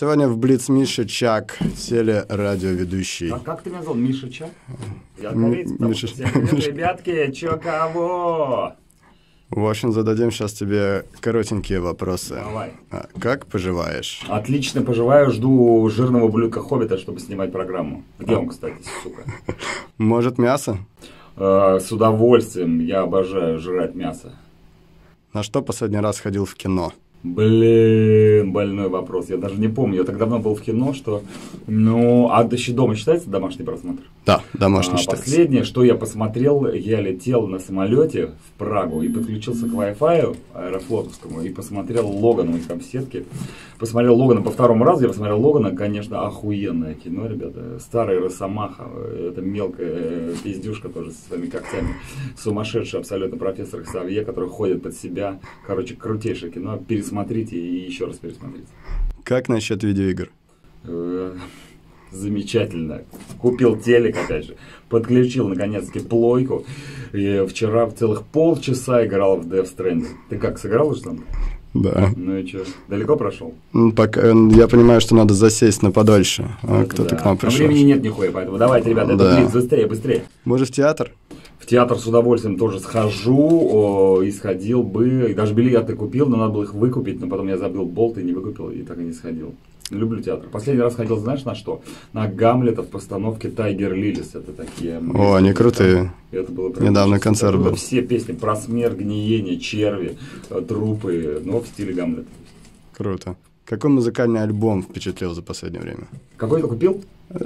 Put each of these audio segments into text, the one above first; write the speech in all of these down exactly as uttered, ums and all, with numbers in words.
Сегодня в Блиц Миша Чак, телерадиоведущий. А как ты меня звал? Миша Чак? Я корейц, потому что все говорят, ребятки, чё кого? В общем, зададим сейчас тебе коротенькие вопросы. Давай. Как поживаешь? Отлично поживаю, жду жирного блюка Хоббита, чтобы снимать программу. Где он, кстати, сука? Может, мясо? Э, с удовольствием, я обожаю жрать мясо. На что последний раз ходил в кино? Блин, больной вопрос, я даже не помню, я так давно был в кино, что... Ну, а еще дома считается домашний просмотр? Да, домашний а, считается. Последнее, что я посмотрел, я летел на самолете в Прагу и подключился к Wi-Fi аэрофлотовскому и посмотрел Логана, у них там сетки. Посмотрел Логана по второму разу, я посмотрел Логана, конечно, охуенное кино, ребята. Старый Росомаха, это мелкая пиздюшка тоже со своими когтями. Сумасшедший абсолютно профессор Хсавье, который ходит под себя. Короче, крутейшее кино, пересмотрел. Смотрите и еще раз пересмотрите. Как насчет видеоигр? Замечательно. Купил телек, опять же. Подключил, наконец-таки, плойку. И вчера целых полчаса играл в Death Stranding. Ты как, сыграл уже там? Да. Ну и что, далеко прошел? Ну, пока, я понимаю, что надо засесть на подольше. А кто-то да. к нам пришел. Но времени нет нихуя, поэтому давайте, ребята, да. это блиц, быстрее, быстрее. Может, в театр? В театр с удовольствием тоже схожу, о, и сходил бы, и даже билеты купил, но надо было их выкупить, но потом я забил болт и не выкупил, и так и не сходил. Люблю театр. Последний раз ходил, знаешь, на что? На Гамлета в постановке «Тайгер Лилис». Это такие... О, они крутые. Это было недавно концерт был. Все песни про смерть, гниение, черви, трупы, но в стиле Гамлета. Круто. Какой музыкальный альбом впечатлил за последнее время? Какой ты купил?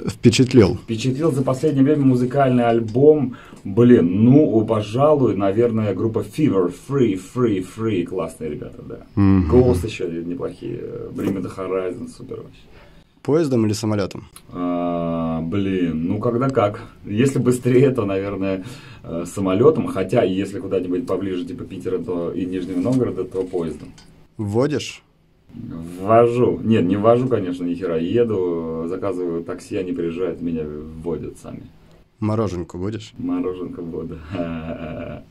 Впечатлил. Впечатлил за последнее время музыкальный альбом. Блин, ну, пожалуй, наверное, группа Fever Free Free Free. Классные ребята, да. Mm-hmm. Голос еще неплохие. Bring Me the Horizon, супер вообще. Поездом или самолетом? А, блин, ну когда как. Если быстрее, то, наверное, самолетом. Хотя, если куда-нибудь поближе, типа Питера то и Нижнего Новгорода, то поездом. Водишь? Вожу. Нет, не вожу, конечно, ни хера. Еду, заказываю такси, они приезжают, меня вводят сами. Мороженку будешь? Мороженку буду.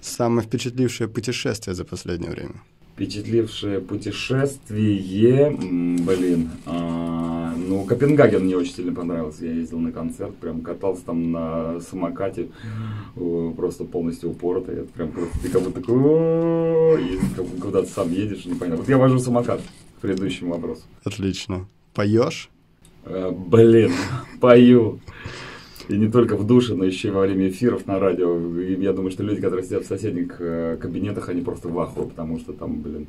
Самое впечатлившее путешествие за последнее время? Впечатлившее путешествие, блин, а, ну, Копенгаген мне очень сильно понравился, я ездил на концерт, прям катался там на самокате, просто полностью упоротый, это прям просто, ты как будто такой, куда-то сам едешь, непонятно. Вот я вожу самокат, к предыдущему вопросу. Отлично. Поешь? А, блин, пою. И не только в душе, но еще и во время эфиров на радио. И я думаю, что люди, которые сидят в соседних кабинетах, они просто в ахуе, потому что там, блин,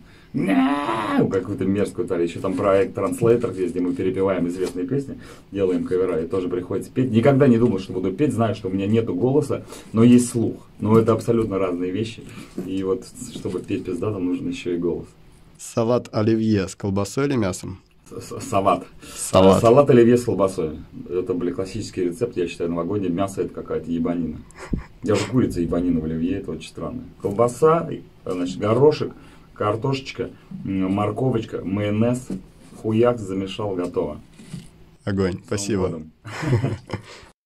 какую-то мерзкую тарель. Еще там проект «Транслейтор», где мы перепеваем известные песни, делаем кавера, и тоже приходится петь. Никогда не думал, что буду петь, знаю, что у меня нету голоса, но есть слух. Но это абсолютно разные вещи. И вот, чтобы петь пизда, там нужен еще и голос. Салат оливье с колбасой или мясом? Салат. Салат. Салат оливье с колбасой. Это, блин, классический рецепт, я считаю, новогодний. Мясо — это какая-то ебанина. Я же курица ебанина в оливье, это очень странно. Колбаса, значит, горошек, картошечка, морковочка, майонез, хуяк замешал, готово. Огонь, спасибо.